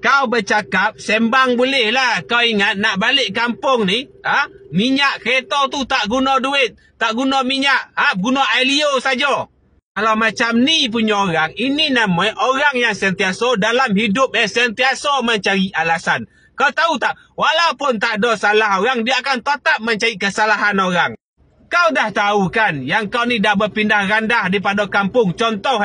Kau bercakap sembang boleh lah. Kau ingat nak balik kampung ni, minyak kereta tu tak guna duit, tak guna minyak, guna Ailio saja. Kalau macam ni punya orang, ini namanya orang yang sentiasa dalam hidup sentiasa mencari alasan. Kau tahu tak, walaupun tak ada salah orang, dia akan tetap mencari kesalahan orang. Kau dah tahu kan, yang kau ni dah berpindah randah daripada kampung. Contoh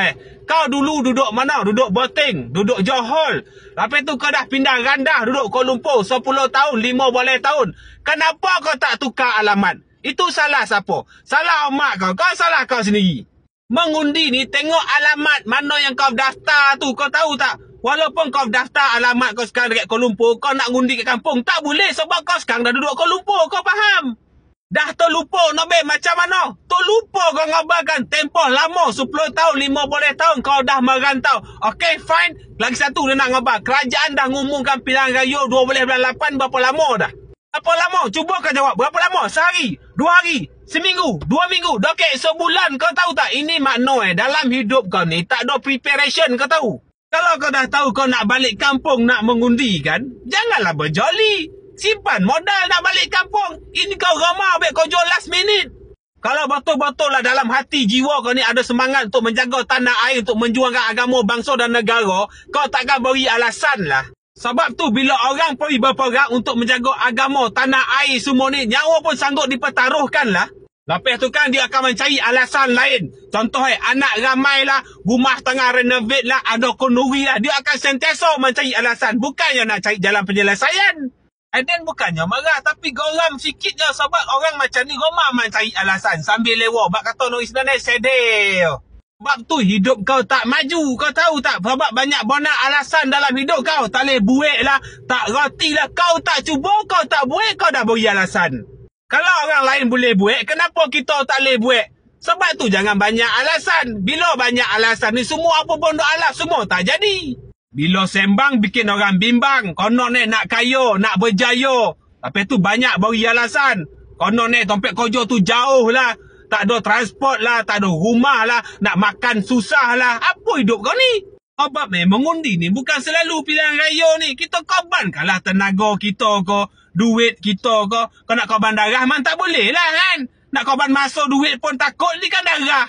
kau dulu duduk mana? Duduk Boteng, duduk Johor. Lepas tu kau dah pindah randah, duduk Kuala Lumpur 10 tahun, 5 boleh tahun. Kenapa kau tak tukar alamat? Itu salah siapa? Salah mak kau. Kau salah kau sendiri. Mengundi ni tengok alamat mana yang kau daftar tu. Kau tahu tak? Walaupun kau daftar alamat kau sekarang dekat Kuala Lumpur, kau nak ngundi kat kampung tak boleh sebab kau sekarang dah duduk Kuala Lumpur. Kau faham? Dah terlupa Nobel macam mana? Terlupa kau ngabarkan tempoh lama 10 tahun, 5 boleh tahun kau dah merantau. Okey fine. Lagi satu dia nak ngabar. Kerajaan dah ngumumkan pilihan raya 2 boleh bulan 8 berapa lama dah? Berapa lama? Cuba kau jawab. Berapa lama? Sehari? 2 hari? Seminggu? 2 minggu? Okey sebulan kau tahu tak? Ini makna dalam hidup kau ni tak ada preparation kau tahu. Kalau kau dah tahu kau nak balik kampung nak mengundi kan? Janganlah berjoli. Simpan modal nak balik kampung. Ini kau ramah baik kau jual last minute. Kalau betul-betul lah dalam hati jiwa kau ni ada semangat untuk menjaga tanah air, untuk menjuangkan agama, bangsa dan negara, kau takkan beri alasan lah. Sebab tu bila orang pergi berperang untuk menjaga agama, tanah air semua ni, nyawa pun sanggup dipertaruhkan lah. Lepas tu kan dia akan mencari alasan lain. Contoh anak ramai lah, rumah tengah renovate lah, ada kenduri lah. Dia akan sentiasa mencari alasan. Bukannya nak cari jalan penyelesaian. And then bukannya marah, tapi goram sikit je sebab orang macam ni gomaman cari alasan sambil lewa. Bak kata orang Islam ni sedih. Sebab tu hidup kau tak maju, kau tahu tak? Sebab banyak bonak alasan dalam hidup kau. Tak boleh buat lah, tak roti lah. Kau tak cuba, kau tak buat, kau dah beri alasan. Kalau orang lain boleh buat, kenapa kita tak boleh buat? Sebab tu jangan banyak alasan. Bila banyak alasan ni, semua apa pun doa lah, semua tak jadi. Bila sembang bikin orang bimbang. Konon nak kaya, nak berjaya. Lepas tu banyak bagi alasan. Konon tempat kerja tu jauh lah. Tak ada transport lah, tak ada rumah lah. Nak makan susah lah. Apa hidup kau ni? Sebab mengundi ni bukan selalu pilihan raya ni. Kita korbankan lah tenaga kita ke, duit kita ke. Kau nak korban darah man tak boleh lah kan. Nak korban masa duit pun takut ni kan darah.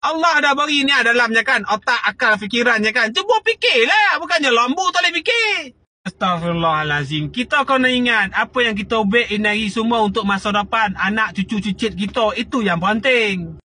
Allah dah beri ni dalamnya kan, otak, akal, fikirannya kan. Cuba fikirlah, bukannya lambu tak boleh fikir. Astaghfirullahalazim. Kita kena ingat apa yang kita buat ini semua untuk masa depan, anak cucu-cucit kita, itu yang penting.